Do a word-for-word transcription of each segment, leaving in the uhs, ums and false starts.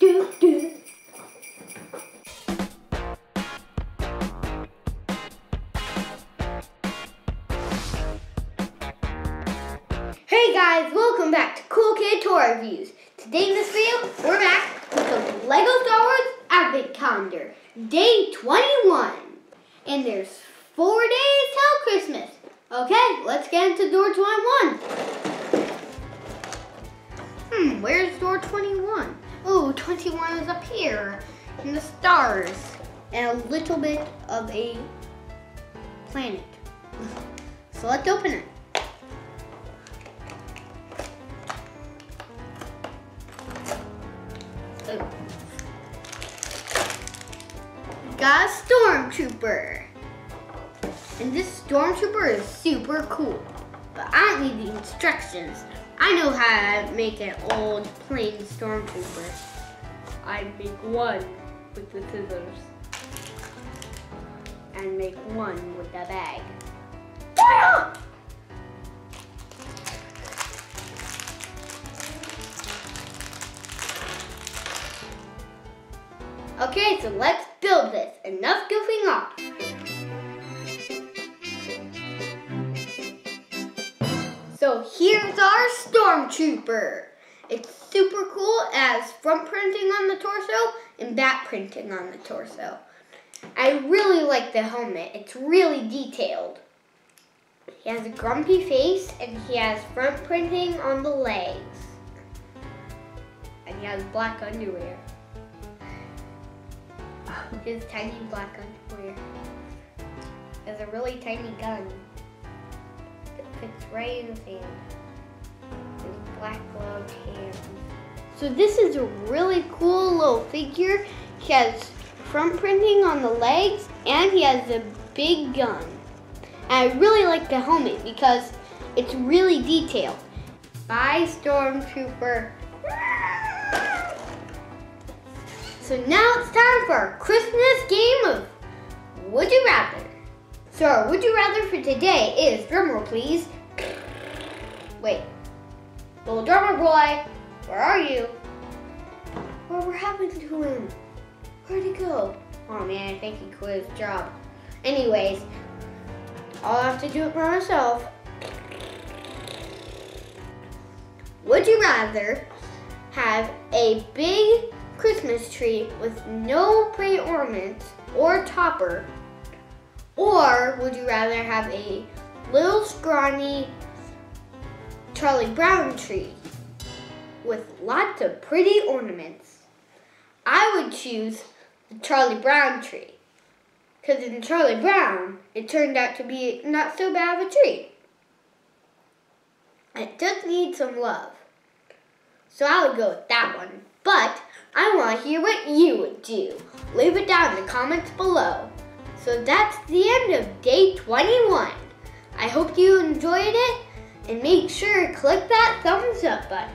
do do. Hey guys, welcome back to Cool Kid Toy Reviews. Today in this video, we're back with the LEGO Star Wars Advent Calendar, day twenty-one. And there's four days till Christmas. Okay, let's get into door twenty-one. Hmm, where's door twenty-one? Oh, twenty-one is up here in the stars and a little bit of a planet. So let's open it. Oh. We got a stormtrooper. And this stormtrooper is super cool, but I don't need the instructions. I know how to make an old plain stormtrooper. I make one with the scissors. And make one with the bag. Ah! Okay, so let's build this. Enough goofing off. So here's our stormtrooper. It's super cool. It has front printing on the torso and back printing on the torso. I really like the helmet. It's really detailed. He has a grumpy face and he has front printing on the legs. And he has black underwear. His tiny black underwear. He has a really tiny gun. Fits right in his hand. His black gloved hand. So this is a really cool little figure. He has front printing on the legs and he has a big gun. And I really like the helmet because it's really detailed. Bye, Stormtrooper. So now it's time for our Christmas game of Would You Rather. So our Would You Rather for today is, drumroll please. Wait, little drummer boy, where are you? What happened to him? Where'd he go? Oh man, I think he quit his job. Anyways, I'll have to do it by myself. Would you rather have a big Christmas tree with no pretty ornaments or topper? Or would you rather have a little scrawny Charlie Brown tree with lots of pretty ornaments? I would choose the Charlie Brown tree, because in Charlie Brown, it turned out to be not so bad of a tree. It just needs some love. So I would go with that one, but I want to hear what you would do. Leave it down in the comments below. So that's the end of day twenty-one. I hope you enjoyed it, and make sure to click that thumbs up button.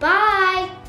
Bye.